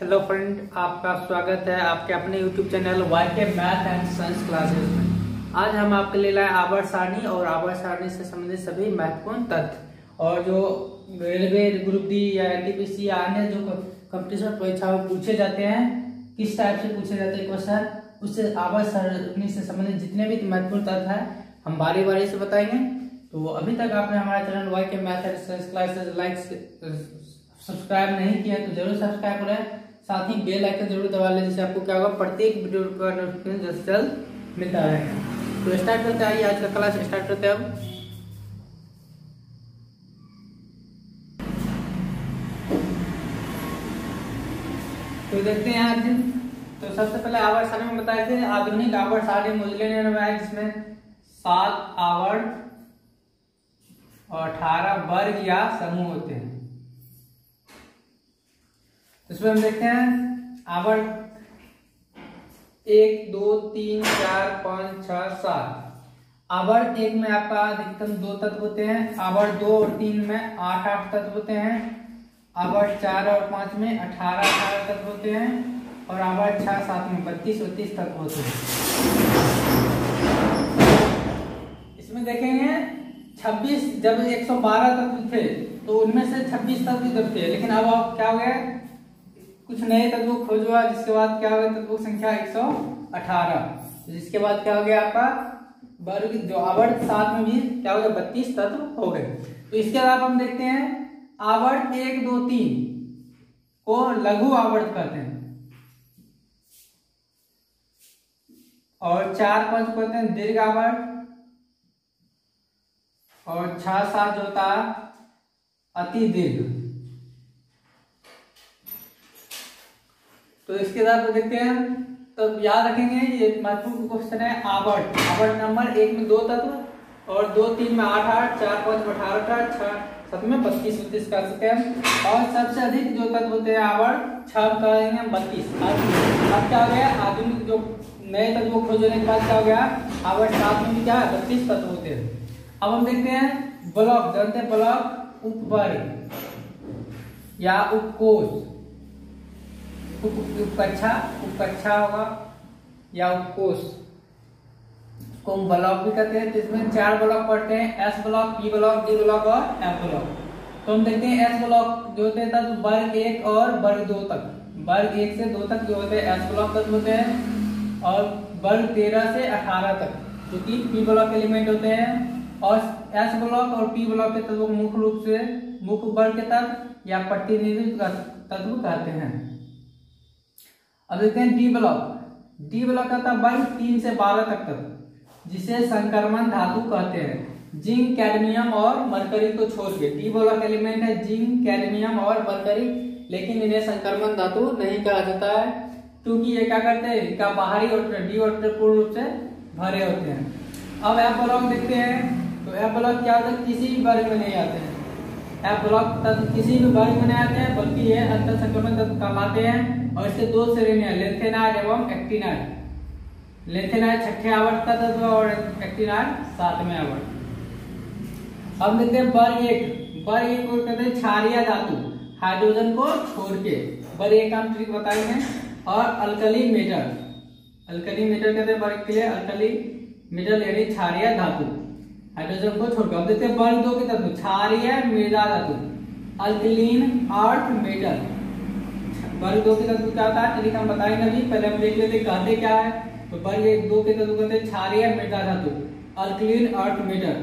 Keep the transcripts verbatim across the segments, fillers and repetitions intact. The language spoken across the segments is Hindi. हेलो फ्रेंड, आपका स्वागत है आपके अपने YouTube channel Y K math and science classes में। आज हम आपके लिए लाए आवर्त सारणी और आवर्त सारणी से संबंधित सभी महत्वपूर्ण तथ्य और जो रेलवे ग्रुप डी या एनटीपीसी या अन्य जो कंपटीशन परीक्षा में पूछे जाते हैं, किस टाइप से पूछे जाते हैं क्वेश्चन, उससे आवर्त सारणी से संबंधित जितने भी महत्वपूर्ण तथ्य है हम बारी बारी से बताएंगे। तो अभी तक आपने हमारा channel Y K math and science classes like subscribe नहीं किया तो जरूर सब्सक्राइब करें, साथ ही बेल आइकन जरूर दबा लें जिससे आपको क्या होगा प्रत्येक वीडियो का नोटिफिकेशन जल्द से जल्द मिलता रहेगा। तो स्टार्ट करते हैं, आज का क्लास स्टार्ट करते हैं। अब तो देखते हैं आज, तो सबसे पहले आवर्त सारणी में बताए थे आधुनिक आवर्त सारणी मोजले ने बनाया जिसमें सात आवर्त और अठारह वर्ग या समूह होते हैं। इसमें हम देखते हैं आवर्त एक दो तीन चार पाँच छः सात। आवर्त एक में आपका अधिकतम दो तत्व होते हैं, आवर्त दो और तीन में आठ आठ तत्व होते हैं, आवर्त चार और पाँच में अठारह अठारह तत्व होते हैं और आवर्त छः सात में बत्तीस बत्तीस तत्व होते हैं। इसमें देखेंगे छब्बीस, जब एक सौ बारह तत्व थे तो उनमें से छब्बीस तत्व इधर थे, लेकिन अब आप क्या हो गया, कुछ नए तत्व खोज हुआ जिसके बाद क्या हो गया तत्वों की संख्या एक सौ अठारह, जिसके बाद क्या हो गया आपका वर्ग जो आवर्त सात में भी क्या हो गया बत्तीस तत्व हो गए। तो इसके अलावा हम देखते हैं आवर्त एक दो तीन को लघु आवर्त कहते हैं और चार पांच कहते हैं दीर्घ आवर्त और छह सात जो होता है अति दीर्घ। तो इसके साथ देखते हैं, तो याद रखेंगे ये महत्वपूर्ण क्वेश्चन है आवर्त। आवर्त नंबर एक में दो तत्व और दो तीन में आठ आठ, चार पाँच में अठारह अठारह, छः सात में पच्चीस उन्तीस कर सकते हैं और सबसे अधिक जो तत्व होते हैं आवर्त छः करेंगे बत्तीस। अब क्या हो गया आधुनिक जो नए तत्व खोजने के बाद क्या हो गया आवर्त सात में भी क्या है बत्तीस तत्व होते हैं। अब हम देखते हैं ब्लॉक, जानते हैं ब्लॉक उपवर्ग या उपकोष, उपकक्षा उपकक्षा होगा या उपकोष, इसको हम ब्लॉक भी कहते हैं। तो इसमें चार ब्लॉक पढ़ते हैं, S block, P block, D block और एफ ब्लॉक। तो हम देखते हैं एस ब्लॉक जो होते हैं तत्व वर्ग एक और वर्ग दो तक, वर्ग एक से दो तक जो होते हैं एस ब्लॉक तत्व होते हैं और वर्ग तेरह से अठारह तक जो कि पी ब्लॉक एलिमेंट होते हैं। और एस ब्लॉक और पी ब्लॉक के तत्व मुख्य रूप से मुख्य वर्ग के तत्व या प्रतिनिधित्व तत्व कहते हैं। अब देखते हैं डी ब्लॉक, डी ब्लॉक का वर्ग तीन से बारह तक तक जिसे संक्रमण धातु कहते हैं, जिंक कैडमियम और मरकरी को छोड़ के। डी ब्लॉक एलिमेंट है जिंक कैडमियम और मरकरी, लेकिन इन्हें संक्रमण धातु नहीं कहा जाता है क्योंकि ये क्या करते हैं इनका बाहरी और डी और पूर्ण रूप से भरे होते हैं। अब एफ ब्लॉक देखते हैं, तो एफ ब्लॉक क्या होता है किसी भी वर्ग में नहीं आते हैं, एफ ब्लॉक तत्व किसी भी वर्ग में नहीं आते हैं बल्कि ये अंतर संक्रमण तत्व कहलाते हैं। और इसके दो श्रेणियां लेंथेनाइड एवं एक्टिनाइड, लेंथेनाइड छठे आवर्त का तत्व और एक्टिनाइड सातवें आवर्त। अब देखते हैं वर्ग एक, वर्ग एक को कहते हैं क्षारीय धातु, हाइड्रोजन को छोड़ के, वर्ग एक का हम ट्रिक बताएंगे। और अल्कली मेटल, अल्कली मेटल कहते हैं वर्ग के लिए अल्कली मेटल यानी क्षारीय धातु, हाइड्रोजन को छोड़कर। देते हैं वर्ग दो के तत्व क्षारीय मृदा धातु, अल्कलीन अर्थ मेटल। वर्ग दो के तत्व क्या होता है हम बताएंगे अभी, पहले हम देख लेते कहते क्या है। तो वर्ग दो के तत्व कहते हैं क्षारीय मृदा धातु, अल्कलीन अर्थ मेटल।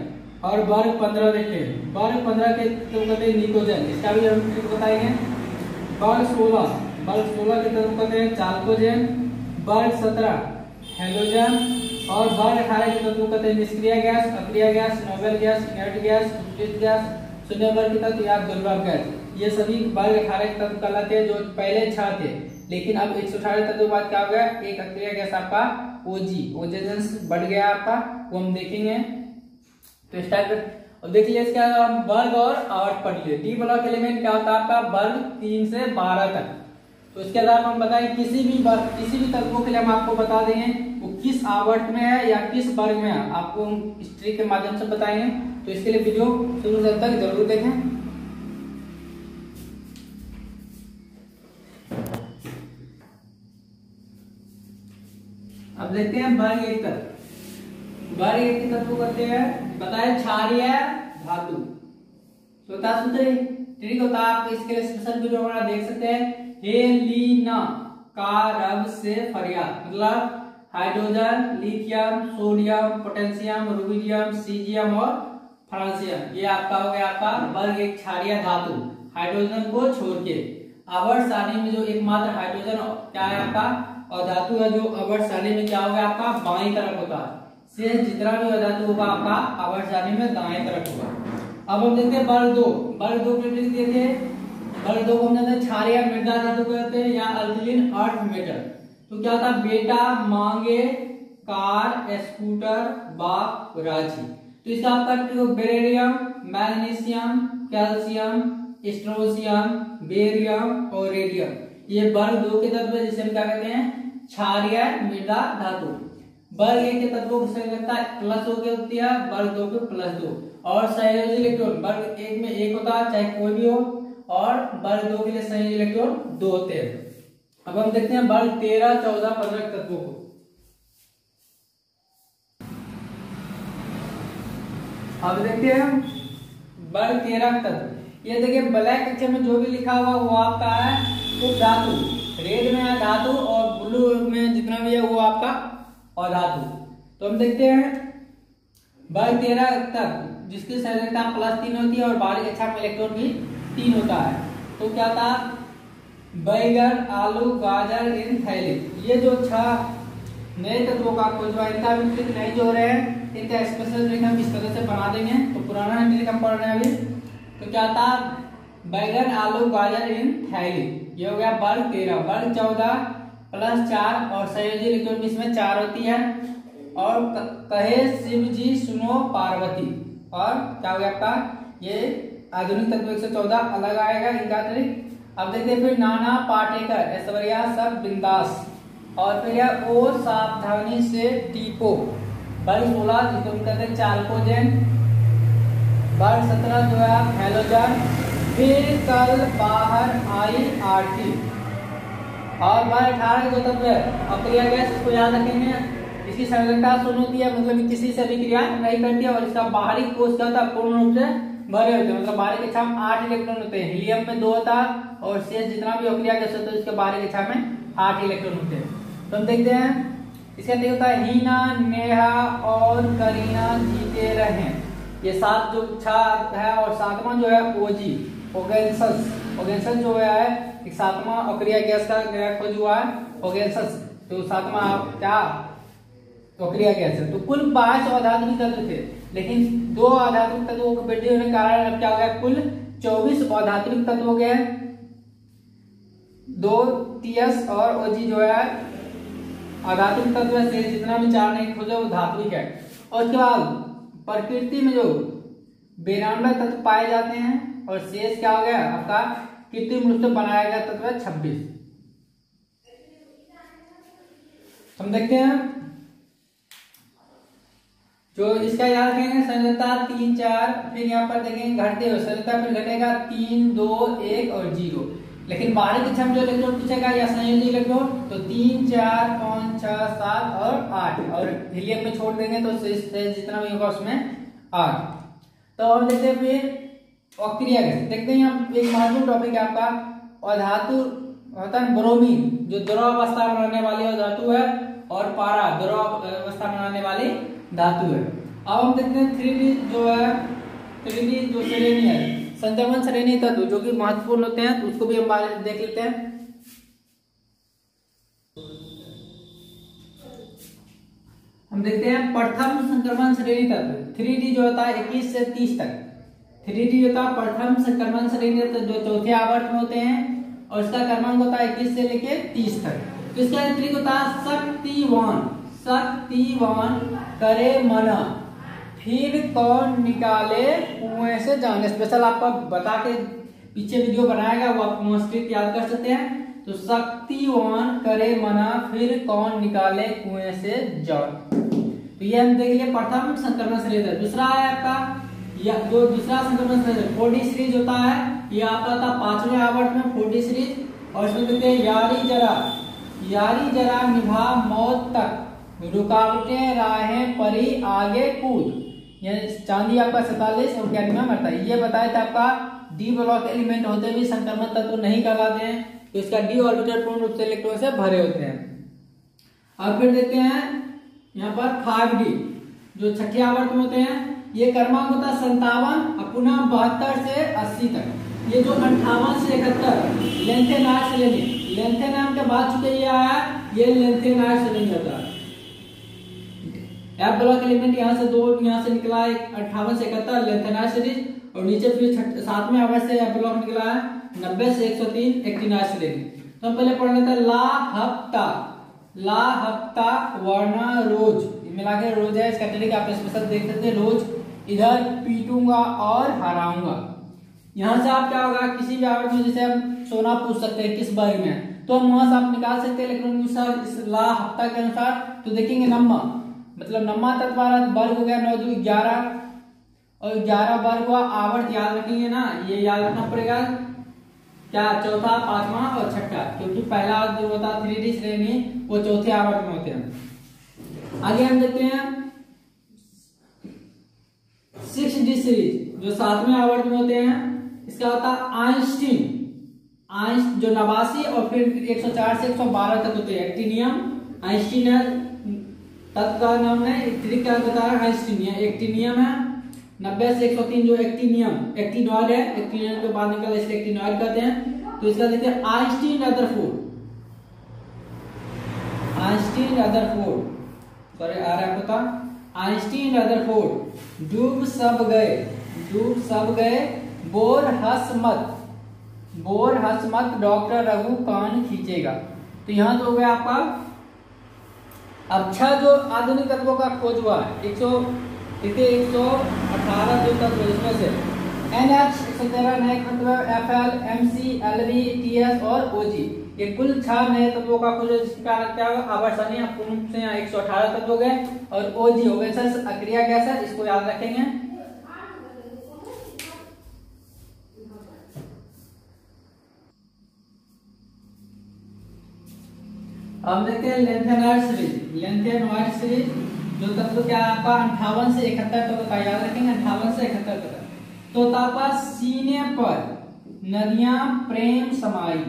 और वर्ग पंद्रह देखते हैं, वर्ग पंद्रह के तत्व कहते हैं निकोजन, इसका भी हम बताएंगे। वर्ग सोलह, वर्ग सोलह के तत्व कहते हैं चाल्कोजेन, वर्ग सत्रह हेलोजन और वर्ग अठारह के तत्व कहते हैं निष्क्रिय गैस, अक्रिय gas, noble gas, inert gas, विद्युत गैस, शून्य वर्ग के तत्व या दुर्लभ गैस। ये सभी वर्ग अठारह के तत्व कहलाते हैं जो पहले छह थे, लेकिन अब एक सौ अठारह तत्व बाद क्या हो गया एक अक्रिय गैस आपका ओजी, ओजेजेंस बढ़ गया आपका, वो हम देखेंगे। तो स्टार्ट और देख लिया इसका वर्ग और आवर्त पढ़ लिए। डी ब्लॉक एलिमेंट क्या होता है आपका वर्ग तीन से बारह तक। तो इसके आधार पर हम बताएं किसी भी किसी भी तत्वों के लिए हम आपको बता देंगे वो किस आवर्त में है या किस वर्ग में है, आपको हम इस ट्रिक के माध्यम से बताएंगे। तो इसके लिए वीडियो शुरू से अंत तक जरूर देखें। अब देखते हैं बारीक तत्व। बारीक तत्व करते हैं बताए क्षारीय धातु स्वतः सूत्र ठीक होता है। आप इसके लिए स्पेशल वीडियो हमारा देख सकते हैं। हेलिना का रब से फरियाद मतलब hydrogen, lithium, sodium, potassium, rubidium, caesium और फ्रांसियम। ये आपका हो गया आपका वर्ग एक क्षारीय धातु हाइड्रोजन को छोड़ के। आवर्त सारणी में जो एकमात्र हाइड्रोजन क्या है आपका और धातु है जो आवर्त सारणी में क्या होगा आपका बाई तरफ होगा। शेष जितना भी धातु होगा आपका आवर्त सारणी में दाएं तरफ होगा। अब हम देखते हैं वर्ग दो। वर्ग दो के लिए देते हैं वर्ग दो को हम क्षारीय मृदा धातु कहते हैं या अल्कलीन अर्थ मेटल। तो क्या होता है बेटा मांगे कार स्कूटर बाप राजी। तो इसका आपका beryllium, magnesium, calcium, strontium, barium और रेडियम ये वर्ग दो के तत्व जिसे हम क्या कहते हैं क्षारीय मृदा धातु। वर्ग एक के तत्वों की संयोजकता प्लस दो की होती है वर्ग दो के प्लस दो और संयोजी इलेक्ट्रॉन वर्ग एक में एक होता है चाहे कोई भी हो और वर्ग दो के लिए संयोजी इलेक्ट्रॉन दो होते हैं। अब हम देखते हैं वर्ग तेरह चौदह पंद्रह तत्वों को। अब देखते हैं वर्ग तेरह तत्व। ये देखिए ब्लैक अक्षर में जो भी लिखा हुआ वो आपका है धातु, रेड में है धातु और ब्लू में जितना भी है वो आपका और धातु। तो हम देखते हैं वर्ग तेरह तक जिसकी संयोजकता प्लस तीन होती है और बारीक कक्षा में इलेक्ट्रॉन भी तीन होता है। तो क्या था बैगन, आलू, गाजर इन थैले ये जो छह नए तत्वों का इनका नहीं जो रहे हैं इनका स्पेशल हम इस तरह से बना देंगे। तो पुराना हम पढ़ रहे हैं अभी। तो क्या था बैगन, आलू, गाजर इन थैली ये हो गया वर्ग तेरह। वर्ग चौदह प्लस चार और संयोजी इलेक्ट्रॉन भी इसमें चार होती है और कहे शिव जी सुनो पार्वती और क्या हो गया आपका ये आधुनिक तत्व एक सौ चौदह अलग आएगा इनका। अब देखते फिर नाना पाटेकर ऐश्वर्या सब बिंदास और फिर यह ओ सावधानी से टीपो। वर्ग सोलह जिसको कहते हैं चालकोजेन। वर्ग सत्रह जो है हेलोजन। फिर कल बाहर आई आरटी और वर्ग अठारह जो तत्व है अक्रिय गैस इसको याद रखेंगे। इसकी संयोजकता शून्य होती है मतलब किसी से भी क्रिया नहीं करती है और इसका बाहरी कोश क्या होता है पूर्ण रूप से भरे होते हैं मतलब बाहरी कक्षा में आठ इलेक्ट्रॉन होते हैं। हीलियम में दो होता है और शेष जितना भी अक्रिय गैस होता है इसके बाहरी कक्षा में आठ इलेक्ट्रॉन होते हैं। तो हम देखते हैं इसका नहीं होता है हीना, नेहा और करीना जीते रहे ये सात जो छह है और सातवा जो है ओजी ओगेंसस। ओगेंसस जो है एक सातवां अक्रिय गैस का गैस खोज हुआ है ओगेंसस तो सातवां क्या अक्रिय गैस है। तो कुल बाईस अधातु तत्व थे लेकिन दो अधातु तत्वों के वृद्धि होने के कारण अब क्या हो गया कुल चौबीस अधातु तत्व हो गए दो टीएस और ओजी जो है अधातु तत्व से जितना भी चार नहीं खोजे वो धात्विक है। और उसके बाद प्रकृति में जो बेरानवे तत्व पाए जाते हैं और शेष क्या हो गया आपका कृत्रिम रूप से बनाया गया तत्व है छब्बीस। हम देखते हैं जो इसका याद रखेंगे संयोजकता तीन चार फिर यहाँ पर देखेंगे घटते हुए संयोजकता फिर घटेगा तीन दो एक और जीरो लेकिन बाहरी कक्षा में जो इलेक्ट्रॉन पूछेगा या संयोजी इलेक्ट्रॉन तो तीन चार पाँच छह सात और आठ और हीलियम में छोड़ देंगे तो जितना भी होगा उसमें आठ। तो हम देखते हैं फिर अक्रिय गैस। देखते हैं एक महत्वपूर्ण टॉपिक है आपका अधातु होता है ब्रोमीन जो द्रवावस्था में रहने वाली धातु है और पारा द्रवावस्था में रहने वाली धातु है। अब हम देखते हैं थ्री डी जो है थ्री डी जो श्रेणी है संक्रमण श्रेणी तत्व जो कि महत्वपूर्ण होते हैं तो उसको भी हम देख लेते हैं। हम देखते हैं प्रथम संक्रमण श्रेणी तत्व थ्री डी जो होता है इक्कीस से तीस तक थ्री डी होता है प्रथम संक्रमण श्रेणी तत्व जो चौथे आवर्त में होते हैं और इसका क्रमांक होता है इक्कीस से लेके तीस तक। इसका त्रिक होता है शक्तिवान शक्तिवान करे मना फिर कौन निकाले कुएं से जाने। स्पेशल आपको बता के पीछे वीडियो बनाएगा वो आप मोस्टली याद कर सकते हैं। तो शक्तिवान करे मना फिर कौन निकाले कुएं से जाने। तो ये हम देख लिए प्रथम संक्रमण श्रेणी। दूसरा है आपका या जो दूसरा संक्रमण श्रेणी फोर्टी सीरीज होता है ये आपका था पांचवें आवर्त में फोर्टी सीरीज और इसमें देखते हैं यारी जरा यारी जरा निभा मौत तक रुकावटें राहें परी आगे कूद, यानी चांदी आपका सैतालीस और कैडमियम अड़तालीस। ये बताया था आपका डी ब्लॉक एलिमेंट होते भी संक्रमण तत्व नहीं कहलाते हैं, तो इसका डी ऑर्बिटल पूर्ण रूप से इलेक्ट्रॉन से भरे होते हैं। अब फिर देखते हैं यहाँ पर फाइव डी जो छठे आवर्त में होते हैं, ये क्रमांक होता है संतावन और पुनः बहत्तर से अस्सी तक। ये जो अंठावन से इकहत्तर लेंथेनाइड सेलेनियम, लेंथेनाइड के बाद चुके ये आया, ये लेंथेनाइड सेलेनियम होता है। एफ ब्लॉक एलिमेंट यहाँ से दो यहाँ से निकला है, अट्ठावन से इकहत्तर लेंथेनाइड सीरीज, और नीचे फिर सातवें आवर्त से एफ ब्लॉक निकला है नब्बे से एक सौ तीन एक्टिनाइड सीरीज। तो हम पहले पढ़ लेते हैं ला हफ्ता, ला हफ्ता वर्णा रोज, मिला के रोज है, इसका तरीका आप स्पेशल देख सकते हैं। रोज इधर पीटूंगा और हराऊंगा, यहाँ से आप क्या होगा किसी भी आवर्त में जैसे हम सोना पूछ सकते हैं किस बारे में, तो हम वहां से आप निकाल सकते हैं इलेक्ट्रॉन अनुसार इस ला हफ्ता के अनुसार। तो देखेंगे नम्मा मतलब नम्मा तत्व वर्ग हो गया नौ दो ग्यारह और ग्यारह वर्ग हुआ। आवर्त याद रखेंगे ना, ये याद रखना पड़ेगा क्या चौथा पांचवा और छठा, क्योंकि पहला जो होता है थ्री डी श्रेणी वो चौथे आवर्त में होते हैं। आगे हम देखते हैं सिक्स डी सीरीज जो सातवें आवर्त में होते हैं, इसका होता है आइंस्टीन, आइंस्ट जो नवासी और फिर एक सौ चार से एक सौ बारह तक होते हैं। एक्टिनियम आइंस्टीन तत्व का नाम है, थ्री क्या होता है आइंस्टीनियम, एक्टिनियम है नब्बे से एक सौ तीन जो एक्टिनियम एक्टिनॉइड है, एक्टिनियम के बाद निकला इसलिए एक्टिनॉइड कहते हैं। तो इसका देखते हैं Einstein Rutherford, Einstein Rutherford sorry आ रहा है पता, आइंस्टीन रदरफोर्ड डूब सब गए, डूब सब गए बोर हंस मत, बोर हंस मत डॉक्टर रघु कान खींचेगा। तो यहाँ तो हो गया आपका अच्छा जो आधुनिक तत्वों का खोज हुआ है एक सौ एक सौ अठारह जो तत्व इसमें से एन एच एक सौ तेरह नए F L M C L B T S और ओ जी, ये कुल छह नए तत्वों का खोज जिसका लगता है आवर्षणीय पूर्ण से यहाँ एक सौ अठारह तत्व हो गए और ओ जी हो गए। सर अक्रिया गैस है, इसको याद रखेंगे। अब देखते हैं लेंथेनॉइड सीरीज, लेंथेनॉइड सीरीज जो तत्व क्या आपका अंठावन से इकहत्तर तक का याद रखेंगे, अंठावन से इकहत्तर तक। तो तापा सीने पर नदियां प्रेम समाई,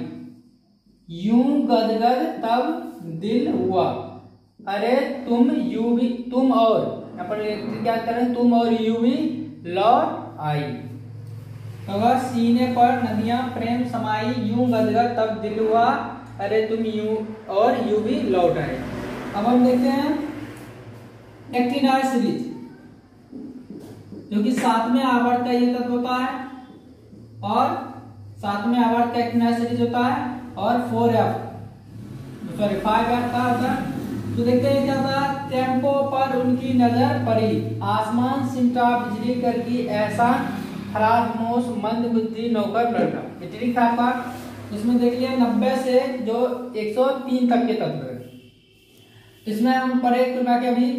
यूं गदगद तब दिल हुआ, अरे तुम यू भी तुम और क्या करें तुम और यू भी लौट आई। तो सीने पर नदियां प्रेम समाई, यूं गदगद तब दिल हुआ, अरे तुम यू और यू भी लौट आए। अब हम देखते हैं एक्टिनॉइड सीरीज जो कि सातवें आवर्त का ये तत्व होता है और सातवें आवर्त का एक्टिनॉइड सीरीज होता है और four F sorry five F का होता है। तो देखते हैं क्या था, टेम्पो पर उनकी नजर पड़ी, आसमान सिमटा बिजली करके ऐसा खराब मोश मंद बुद्धि नौकर लड़का। बिजली था आपका, इसमें देख लिया नब्बे से जो एक सौ तीन तक के तत्व, इसमें हम पढ़े कृपया के अभी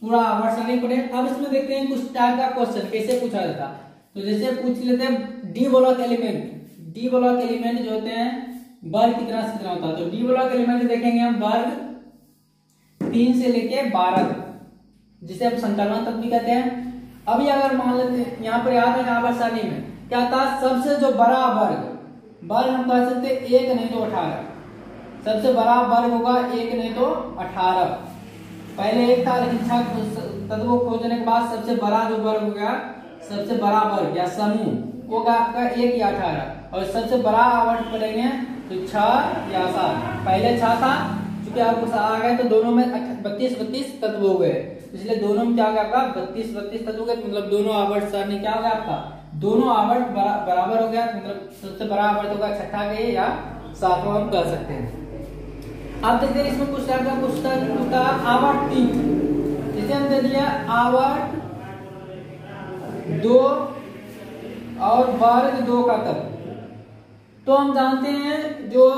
पूरा आवर्षण नहीं पढ़े। अब इसमें देखते हैं कुछ टाइप का क्वेश्चन कैसे पूछा जाता, तो जैसे पूछ लेते हैं D block element, D block element जो होते हैं वर्ग कितना से कितना होता है। तो डी ब्लॉक एलिमेंट देखेंगे हम वर्ग तीन से लेके बारह तक, जिसे हम संक्रमण तत्व भी कहते हैं। अभी अगर मान लेते हैं यहाँ पर याद है आवर्षणी में क्या था, सबसे जो बड़ा वर्ग, वर्ग हम कह सकते हैं एक नहीं तो अठारह, सबसे बड़ा वर्ग होगा एक नहीं तो अठारह। पहले एक था लेकिन छह तत्वों को खोजने के बाद सबसे बड़ा जो वर्ग हो गया, सबसे बड़ा वर्ग या समूह वो होगा आपका एक या अठारह, और सबसे बड़ा आवर्त पड़ेंगे तो छह या सात। पहले छह था चूंकि आपको आ गए तो दोनों में बत्तीस बत्तीस तत्व हो गए, इसलिए दोनों में क्या हो गया आपका बत्तीस बत्तीस तत्व हो गए, मतलब दोनों आवर्त सारणी क्या हो गया आपका दोनों आवर्त बराबर हो गया, मतलब सबसे बड़ा आवर्त होगा छठा के या सातवां हम कह सकते हैं। आप देखते हैं इसमें कुछ टाइप का कुछ आवर्त तीन, जैसे हम दे दिया आवर्त दो और वर्ग दो का तत्व। तो हम जानते हैं जो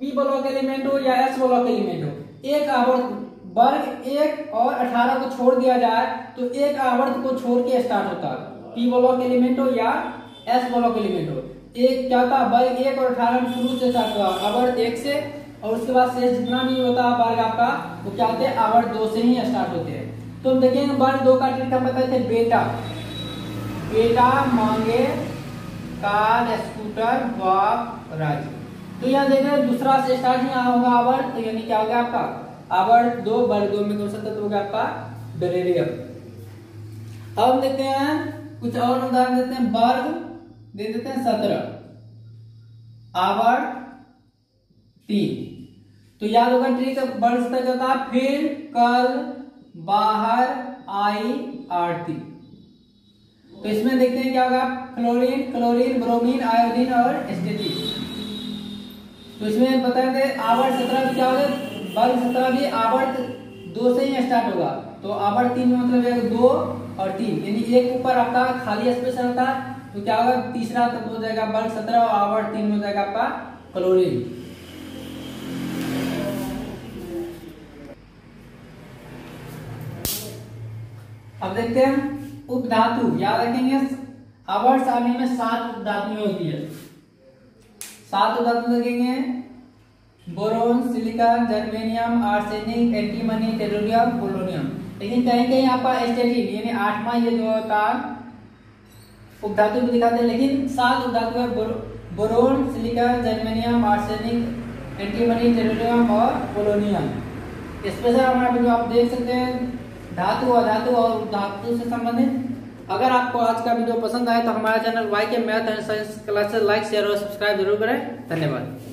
पी ब्लॉक एलिमेंट हो या एस ब्लॉक एलिमेंट हो, एक आवर्त वर्ग एक और अठारह को छोड़ दिया जाए तो एक आवर्त को छोड़ के स्टार्ट होता है, पी ब्लॉक एलिमेंट हो या एस ब्लॉक एलिमेंट हो। एक क्या था वर्ग एक और अठारह शुरू से स्टार्ट हुआ आवर्त एक से और उसके बाद शेष जितना भी होता है वर्ग आपका वो क्या होते हैं आवर्त दो से ही स्टार्ट होते हैं। तो हम देखेंगे वर्ग दो का ट्रिक हम बताते थे बेटा बेटा मांगे कार स्कूटर व राज्य। तो यहाँ देख रहे दूसरा से स्टार्ट यहाँ होगा आवर्त, तो यानी क्या होगा आपका आवर्त दो वर्ग दो में कौन सा तत्व होगा आपका बेरिलियम। अब देखते हैं कुछ और उदाहरण देते हैं वर्ग दे देते हैं सत्रह आवर्त तीन। तो याद होगा ट्रिक वर्ष तक होता फिर कल बाहर आई आरती। तो इसमें देखते हैं क्या होगा क्लोरीन क्लोरीन ब्रोमीन आयोडीन और एसटीटी। तो इसमें बताते आवर्त सत्रह में क्या होगा वर्ग सत्रह भी आवर्त दो से ही स्टार्ट होगा, तो आवर्त तीन में मतलब दो और तीन यानी एक ऊपर आपका खाली स्पेस रहता है, तो क्या होगा तीसरा तत्व हो जाएगा वर्ग सत्रह और आवर्त तीन हो जाएगा आपका क्लोरीन। अब देखते हैं उपधातु, याद रखेंगे आवर्त सारणी में सात उपधातुएं होती है, सात उपधातु देखेंगे boron silicon germanium arsenic antimony tellurium polonium. लेकिन कहीं कहीं आपका एस्टेटिक यानी आठवां ये जो का उपधातु भी दिखाते हैं, लेकिन सात उपधातु है boron silicon germanium arsenic antimony tellurium और पोलोनियम। स्पेशल हमारा वीडियो आप देख सकते हैं धातु अधातु और धातु से संबंधित। अगर आपको आज का वीडियो पसंद आए तो हमारा channel Y K math and science classes like share और सब्सक्राइब जरूर करें। धन्यवाद।